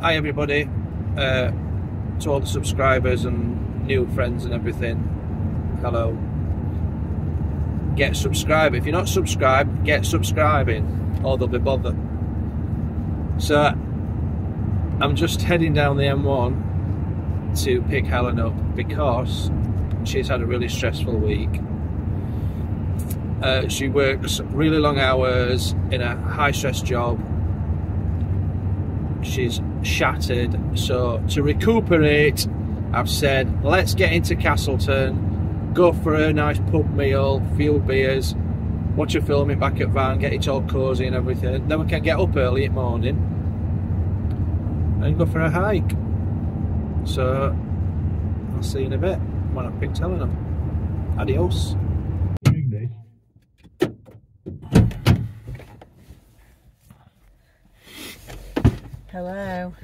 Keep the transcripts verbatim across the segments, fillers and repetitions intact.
Hi everybody, uh, to all the subscribers and new friends and everything, hello. Get subscribed. If you're not subscribed, get subscribing or they'll be bothered. So I'm just heading down the M one to pick Helen up because she's had a really stressful week. Uh, she works really long hours in a high stress job. She's shattered, so to recuperate I've said let's get into Castleton, go for a nice pub meal, few beers, watch a film in back at van, get it all cosy and everything, then we can get up early in the morning and go for a hike. So I'll see you in a bit when I've picked Helen up. Adios. Hello.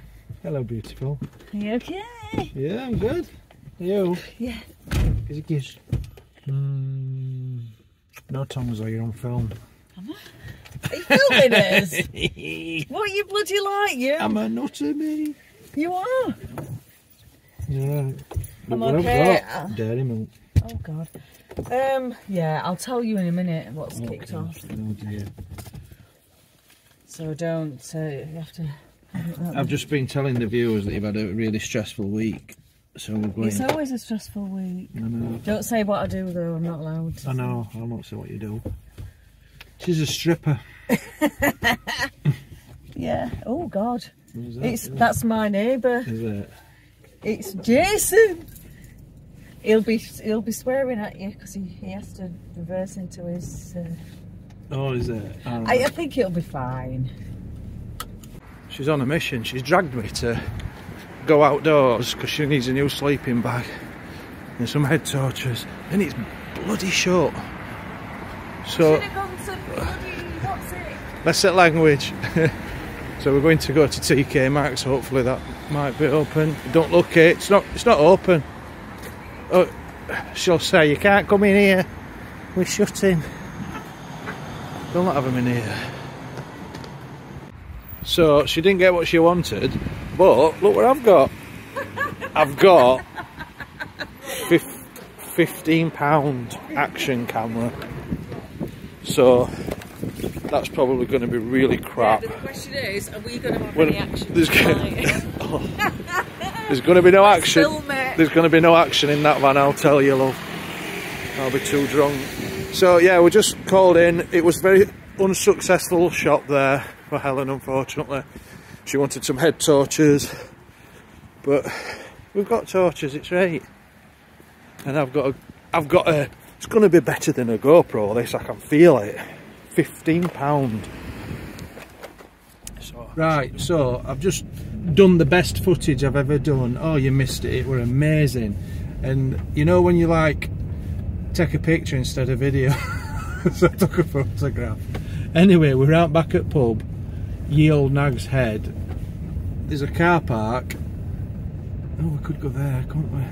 Hello, beautiful. Are you okay? Yeah, I'm good. Are you? Yeah. Is it kiss? Mm, no tongues or you're on film. Am I? Are you filming us? What are you bloody like, you? Am I not a me? You are. Yeah. I'm what okay. I've got dairy milk. Oh, God. Um. Yeah, I'll tell you in a minute what's oh, kicked off. Oh, dear. So don't, uh, you have to... I've just been telling the viewers that you've had a really stressful week, so we're going. It's always a stressful week. I know. Don't say what I do though, I'm not allowed. I know, I'll not say what you do. She's a stripper. Yeah. Oh God. That? It's that's my neighbour. Is it? It's Jason. He'll be he'll be swearing at you because he, he has to reverse into his. Uh... Oh, is it? I, I, I think it'll be fine. She's on a mission. She's dragged me to go outdoors because she needs a new sleeping bag and some head torches, and it's bloody short. So gone to bloody, let's set language. So we're going to go to T K Maxx. Hopefully that might be open. Don't look it. It's not. It's not open. Oh, she'll say you can't come in here. We're shutting. Don't have them in here. So she didn't get what she wanted, but look what I've got. I've got fifteen pound action camera. So that's probably going to be really crap. Yeah, but the question is, are we going to have well, any action? There's, oh, there's going to be no action. There's going to be no action in that van, I'll tell you, love. I'll be too drunk. So yeah, we just called in. It was a very unsuccessful shop there for Helen, unfortunately. She wanted some head torches, but we've got torches, it's right. And I've got a, I've got a, it's going to be better than a GoPro, this, I can feel it. fifteen pound. So, right, so I've just done the best footage I've ever done. Oh, you missed it, it were amazing. And you know when you like, take a picture instead of video? So I took a photograph. Anyway, we're out back at pub, Ye Olde Nags Head. There's a car park. Oh, we could go there, couldn't we?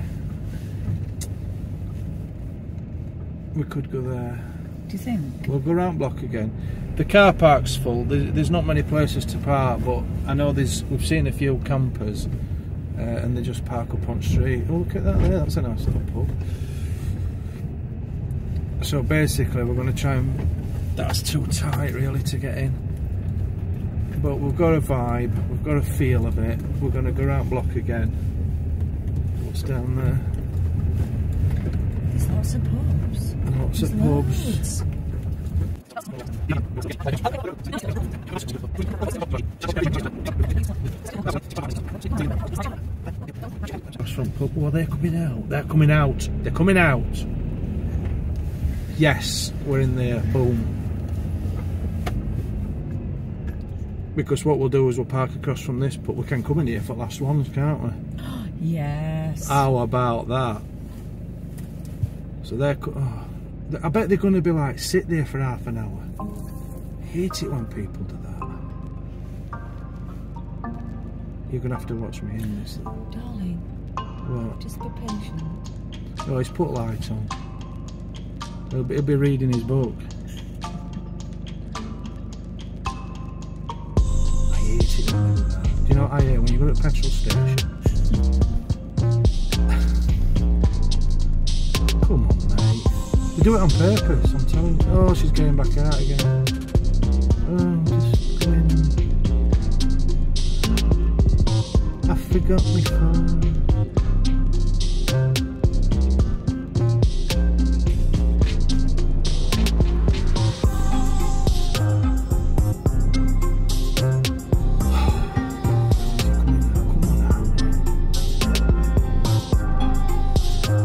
We could go there. Do you think? We'll go round block again. The car park's full. There's not many places to park, but I know there's. We've seen a few campers, uh, and they just park up on the street. Oh, look at that there. That's a nice little pub. So basically, we're going to try and. That's too tight really to get in, but we've got a vibe, we've got a feel of it. We're going to go round block again. What's down there? There's lots of pubs. And lots There's of loads. pubs. That's from pub. Well, they're coming out. They're coming out. They're coming out. Yes, we're in there. Boom. Because what we'll do is we'll park across from this, but we can come in here for last ones, can't we? Yes. How about that? So they're... Oh, I bet they're going to be like, sit there for half an hour. I hate it when people do that. You're going to have to watch me in this. Though. Darling. What? Just be patient. Oh, he's put lights on. He'll be, he'll be reading his book. I hate it. Do you know what I hear when you go to the petrol station? Come on, mate. They do it on purpose, I'm telling you. Oh, she's going back out again. Oh, just going. I forgot my phone.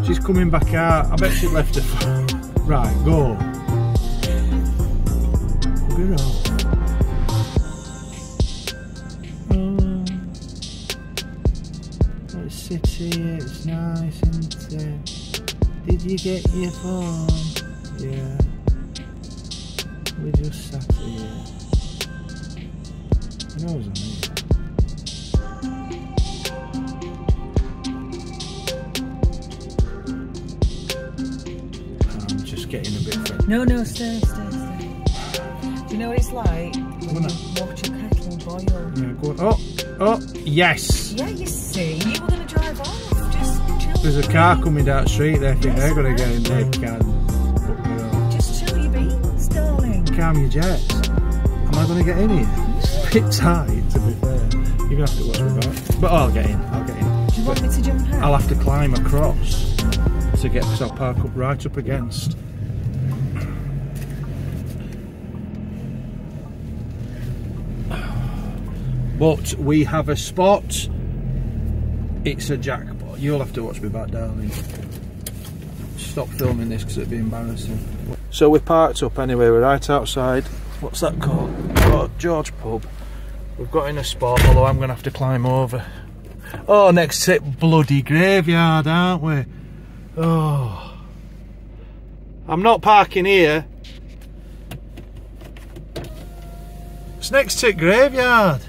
She's coming back out. I bet she left her phone. Right, go. Good old. Oh, let's sit here. It's nice, isn't it? Did you get your phone? Yeah. We just sat here. I know it was on here. Getting a bit thick. No, no, stay, stay, stay. Do you know what it's like? When you watch your kettle boil. Yeah, go on. Oh, oh, yes. Yeah, you see, you were going to drive off. Just chill. There's a car coming down the street. They think yes, they're going to get in there. Can. Just chill your beans, darling. Calm your jets. Am I going to get in here? It's a bit tight, to be fair. You're going to have to watch me back. But oh, I'll get in. I'll get in. Do you want but me to jump out? I'll have to climb across to get this. I'll park up right up against. But we have a spot. It's a jackpot. You'll have to watch me back, darling. Stop filming this because it'd be embarrassing. So we're parked up anyway. We're right outside. What's that called? Oh, George Pub. We've got in a spot, although I'm going to have to climb over. Oh, next to it, bloody graveyard, aren't we? Oh. I'm not parking here. It's next to it, graveyard.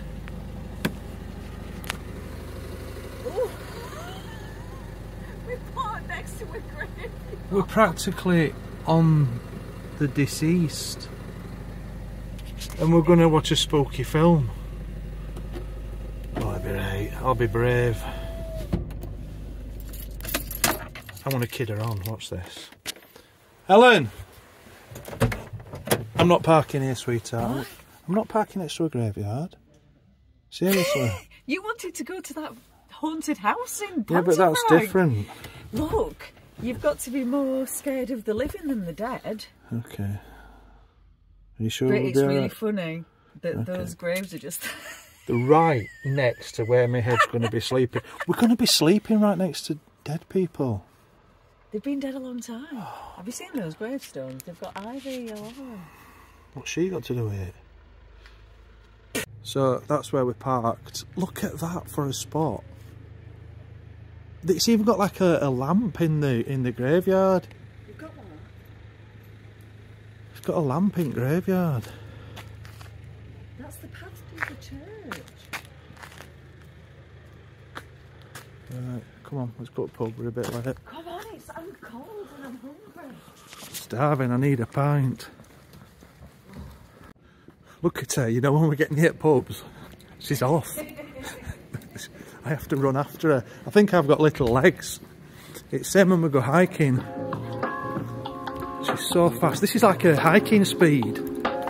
We're practically on the deceased, and we're going to watch a spooky film. Oh, I'll be right. I'll be brave. I want to kid her on. Watch this, Helen. I'm not parking here, sweetheart. What? I'm not parking next to a graveyard. Seriously. You wanted to go to that haunted house in Bantamorite. Yeah, but that's different. Look. You've got to be more scared of the living than the dead. Okay. Are you sure? But it's really right? Funny that okay. Those graves are just right next to where my head's going to be sleeping. We're going to be sleeping right next to dead people. They've been dead a long time. Oh. Have you seen those gravestones? They've got ivy all over them. What's she got to do with it? So that's where we're parked. Look at that for a spot. It's even got like a, a lamp in the in the graveyard. You've got one. It's got a lamp in graveyard. That's the pastor's of the church. Right, come on, let's go to the pub. We're a bit late. Come on, it's I'm cold and I'm hungry. Starving. I need a pint. Look at her. You know when we're getting hit pubs, she's off. I have to run after her. I think I've got little legs. It's them when we go hiking. She's so fast. This is like her hiking speed.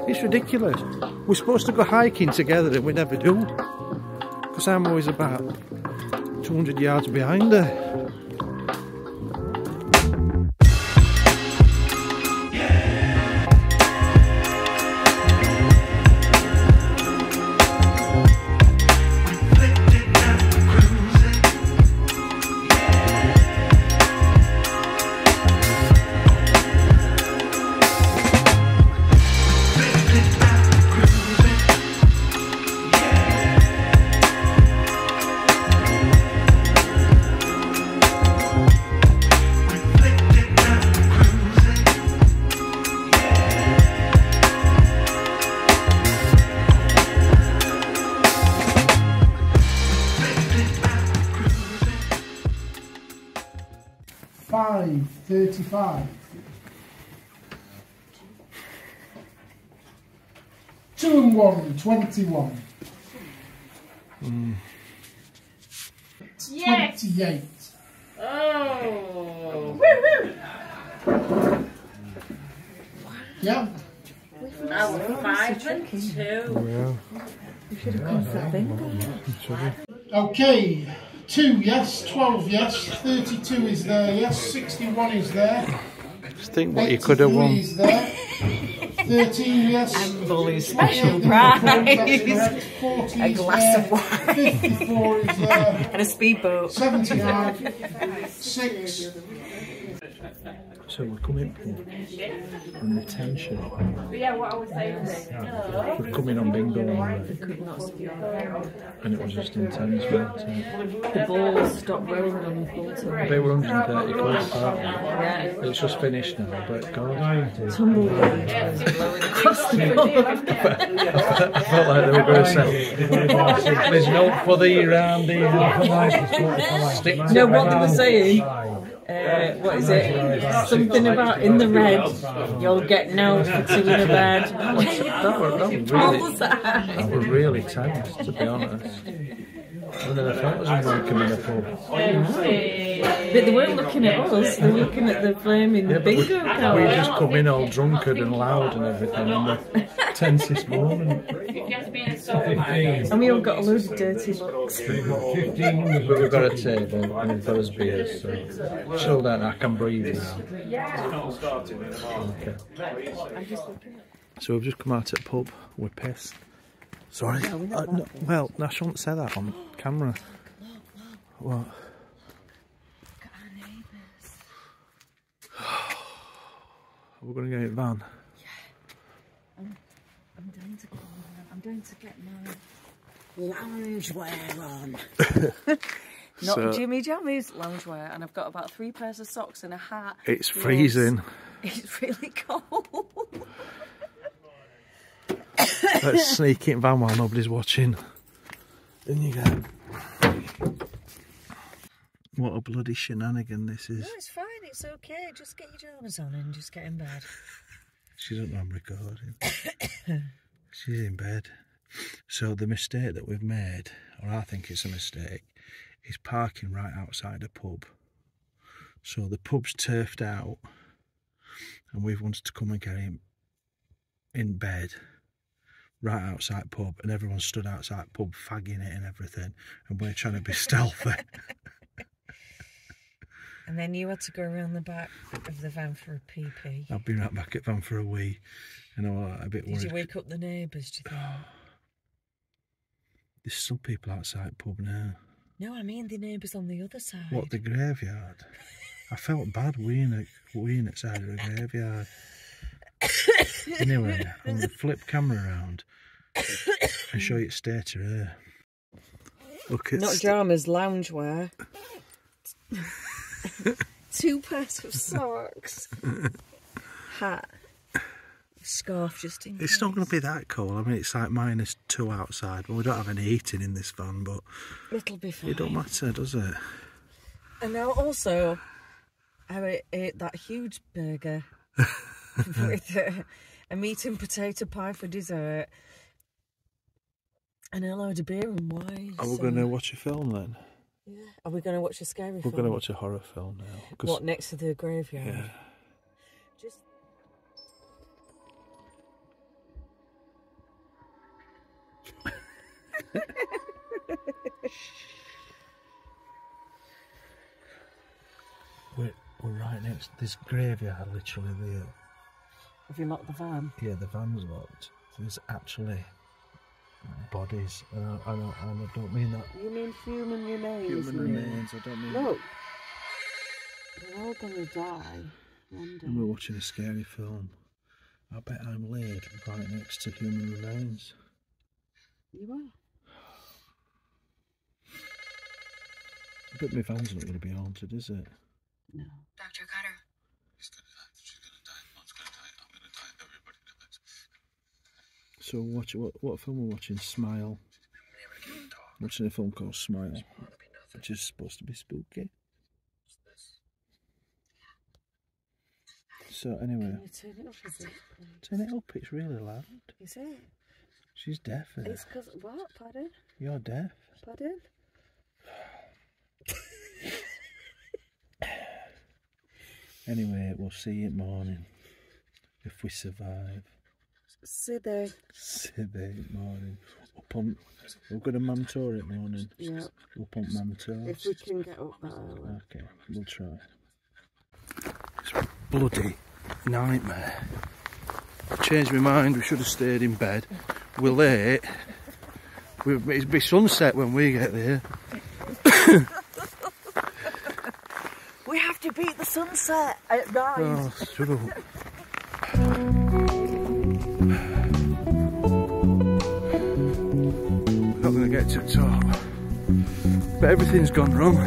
It's ridiculous. We're supposed to go hiking together and we never do. Because I'm always about two hundred yards behind her. five thirty-five. two and one, twenty-one. Mm. Yes. twenty-eight. Oh. Woo-woo. Yeah. That was five and two. Yeah. You should have gone for a bingo. Okay. two, yes. twelve, yes. thirty-two is there, yes. sixty-one is there. Just think what you could have won. Is there. thirteen, yes. And Lolly's special prize. A glass there. Of wine. fifty-four is there. And a speedboat. seventy-five. six. So we're coming on retention. Yeah, what I was saying. We're coming on bingo, and it was just intense. The balls stopped rolling on the ball. They were one hundred thirty points apart. Yeah. It's just finished now, but God, tumbleweed across the ball. I felt like they were going to say, "There's no further round here." Stick to no, what they were saying. Uh, what is it? Something about in the red. You'll get no for two in a bed. What was that? I was really tense, to be honest. And then I thought it was welcome in a pool. But they weren't looking at us, they were looking at the flaming yeah, bingo card. We just come in all drunkard and loud and everything in the tensest moment. And we all got a load of dirty looks. But we've got a table and we've got us beers, so chill down, I can breathe now. Okay. So we've just come out at the pub, we're pissed. Sorry. No, uh, no, well, I shouldn't say that on camera. Look, look. What? Look at our neighbours. We're going to get a van. Yeah. I'm, I'm down to go on. I'm down to get my loungewear on. Not so, Jimmy Jammy's loungewear, and I've got about three pairs of socks and a hat. It's freezing. It's really cold. Let's sneak in van while nobody's watching. In you go. What a bloody shenanigan this is. No, it's fine, it's okay. Just get your pajamas on and just get in bed. She doesn't know I'm recording. She's in bed. So the mistake that we've made, or I think it's a mistake, is parking right outside the pub. So the pub's turfed out and we've wanted to come and get him in bed. Right outside pub, and everyone stood outside pub fagging it and everything, and we're trying to be stealthy. And then you had to go around the back of the van for a pee pee. I've been right back at van for a wee, and I was a bit worried. Did you wake up the neighbours? Do you think? There's still people outside pub now. No, I mean the neighbours on the other side. What, the graveyard? I felt bad weeing at weeing outside of the graveyard. Anyway, I'm going to flip camera around and show you its state here. Look, it's... Not dramas, loungewear. Two pairs of socks. Hat. Scarf just in case. It's not going to be that cold. I mean, it's like minus two outside. Well, we don't have any heating in this van, but... It'll be fine. It don't matter, does it? And now also, I ate that huge burger. With a, a meat and potato pie for dessert and a load of beer and wine. Are we so... going to watch a film then? Yeah. Are we going to watch a scary We're film? We're going to watch a horror film now. Cause... What, next to the graveyard? Yeah. Just... we're, we're right next to this graveyard, literally there. Have you locked the van? Yeah, the van's locked. There's actually bodies. And I, I, don't, and I don't mean that. You mean human remains? Human remains, I don't mean... Look! That. They're all going to die one day. And we're watching a scary film. I bet I'm laid right next to human remains. You are. I bet my van's not going to be haunted, is it? No. Doctor Cutter. So watch what what film we're watching? Smile. Watching a film called Smile, which is supposed to be spooky. So anyway, turn it up, is it? Turn it up. It's really loud. Is it? She's deaf. Isn't it's because what? Pardon? You're deaf. Pardon? Anyway, we'll see you in the morning. If we survive. See there. See there in the morning. We'll pump. We'll go to Mam Tor in the morning. Yeah. We'll pump Mam Tor. If we can get up that early. Okay, we'll try. It's a bloody nightmare. I changed my mind, we should have stayed in bed. We're late. We'll, it'll be sunset when we get there. We have to beat the sunset at night. Oh, shut up. We're not going to get to the top. But everything's gone wrong.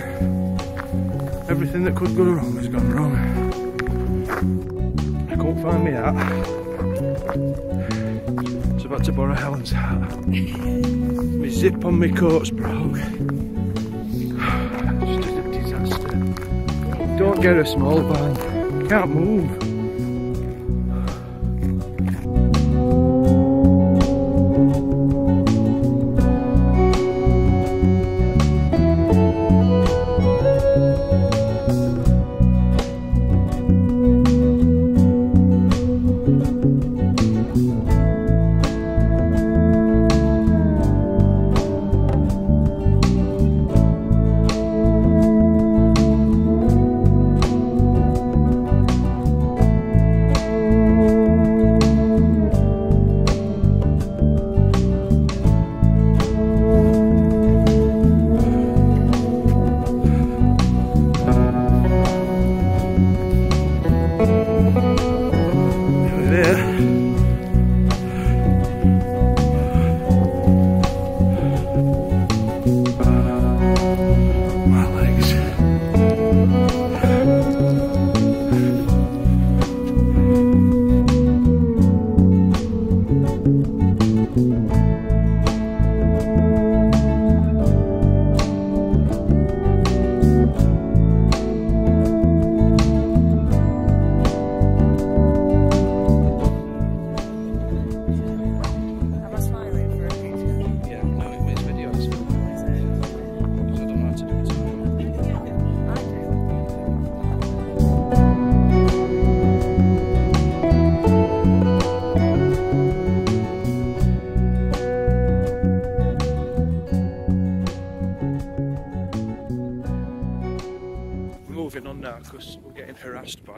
Everything that could go wrong has gone wrong. I can't find me hat. I was about to borrow Helen's hat. My zip on my coat's broke. It's just a disaster. Don't get a small van. Can't move.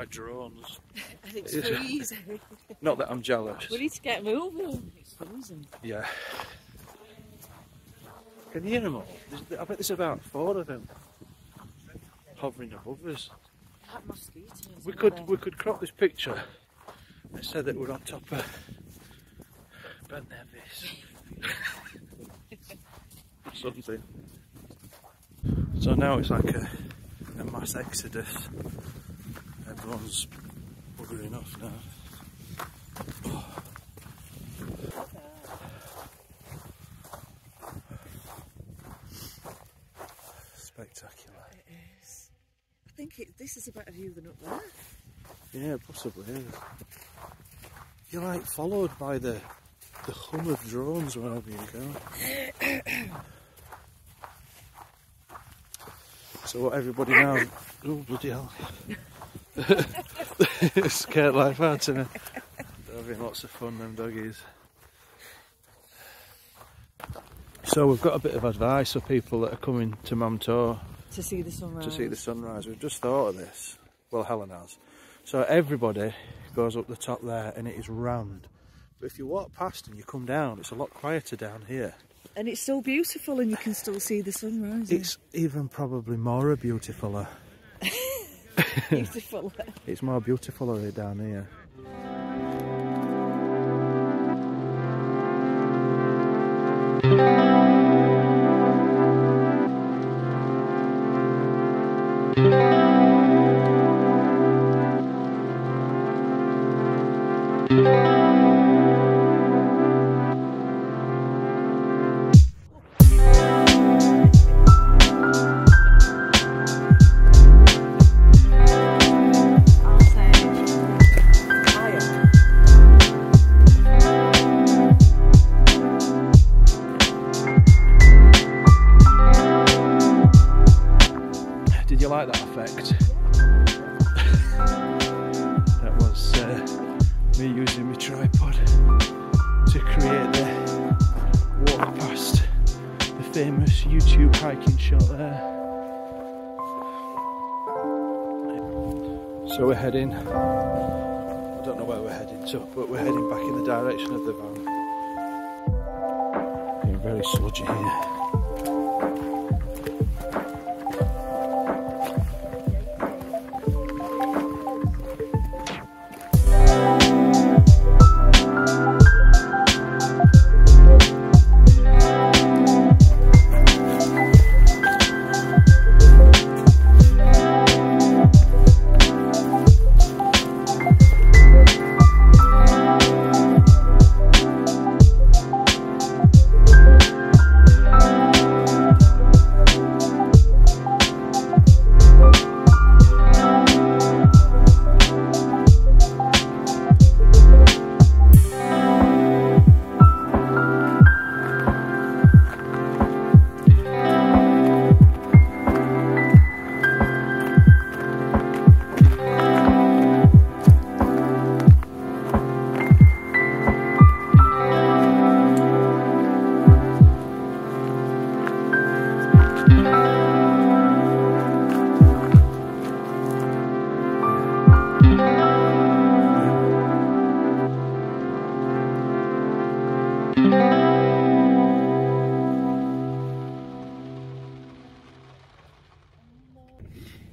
Drones. And it's freezing. Not that I'm jealous. We need to get moving. It's frozen. Yeah. Can you hear them all? There's, I bet there's about four of them hovering above us. That mosquitoes. We could there? we could crop this picture and say that we're on top of Ben Nevis. Something. So now it's like a, a mass exodus. Everyone's buggering off now. Oh. Spectacular. It is. I think it, this is a better view than up there. Yeah, possibly is. You're like followed by the the hum of drones wherever you go. So what everybody now... Oh, bloody hell. Scared life out of me. They're having lots of fun, them doggies. So we've got a bit of advice for people that are coming to Mam Tor to see the sunrise. To see the sunrise. We've just thought of this. Well, Helen has. So everybody goes up the top there, and it is round. But if you walk past and you come down, it's a lot quieter down here. And it's so beautiful, and you can still see the sunrise. It's even probably more beautifuler. Beautiful. It's more beautiful over down here. I am. like that effect. That was uh, me using my tripod to create the walk past the famous YouTube hiking shot there. So we're heading, I don't know where we're heading to, but we're heading back in the direction of the van. Being very sludgy here.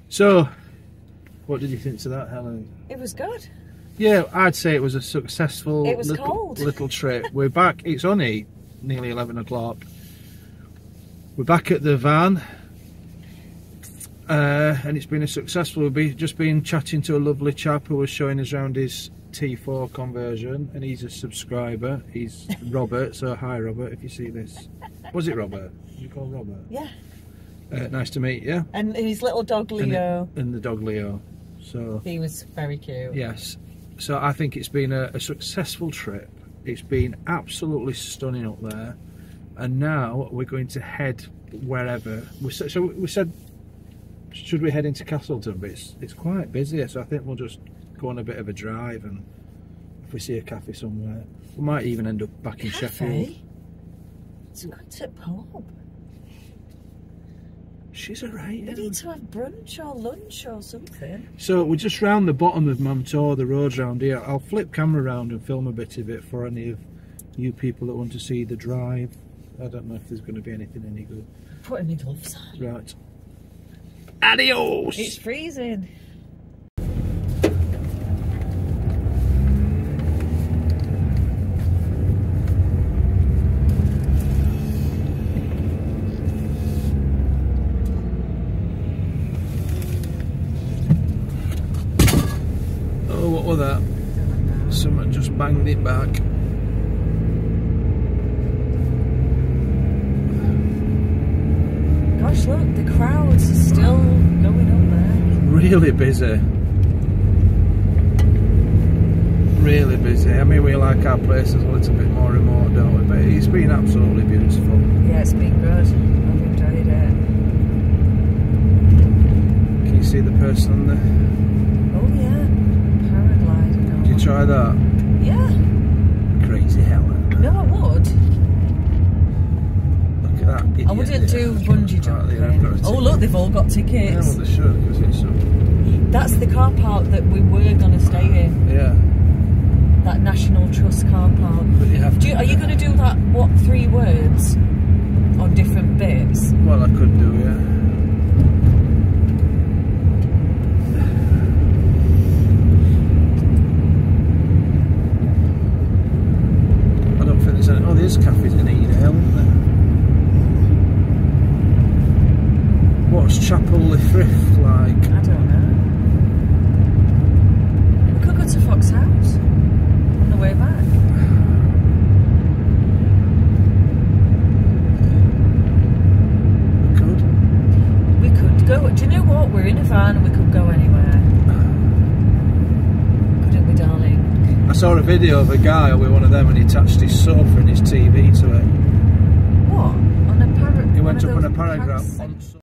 So, what did you think to that, Helen? It was good. Yeah, I'd say it was a successful it was little, cold. little trip. We're back, it's only nearly eleven o'clock. We're back at the van, uh, and it's been a successful, we've just been chatting to a lovely chap who was showing us around his T four conversion, and he's a subscriber, he's Robert, so hi Robert, if you see this. Was it Robert? Did you call Robert? Yeah. Uh, nice to meet you. And his little dog Leo. And, it, and the dog Leo. So he was very cute. Yes. So I think it's been a, a successful trip. It's been absolutely stunning up there. And now we're going to head wherever. We, so we said, should we head into Castleton? But it's, it's quite busy. So I think we'll just go on a bit of a drive. And if we see a cafe somewhere, we might even end up back in cafe? Sheffield. It's not a pub. She's alright. We need to have brunch or lunch or something. So we're just round the bottom of Mam Tor, the roads round here. I'll flip camera round and film a bit of it for any of you people that want to see the drive. I don't know if there's going to be anything any good. Put in the gloves on. Right. Adios! It's freezing. That someone just banged it back. Gosh, look, the crowds are still going on there. Really busy. Really busy. I mean, we like our places a little bit more remote, don't we? But it's been absolutely beautiful. Yeah, it's been good. I've enjoyed it. Can you see the person on there? Oh, yeah. You try that? Yeah. Crazy Helen. No, I would. Look at that idiot. I wouldn't do bungee jumping. Oh look, they've all got tickets. Yeah, well they should, because it's up. That's the car park that we were gonna stay in. Yeah. That National Trust car park. But you have to do you, are you gonna do that? What three words on different bits? Well, I could do, yeah. Oh, there's cafes in Edale, isn't there? What's Chapel the Thrift like? I don't know. We could go to Fox House on the way back. We could. We could go. Do you know what? We're in a van and we could go anywhere. Couldn't we, darling? I saw a video of a guy with one of them and he attached his sofa and his T V to it. What? On a paragraph? He went up on a paragraph.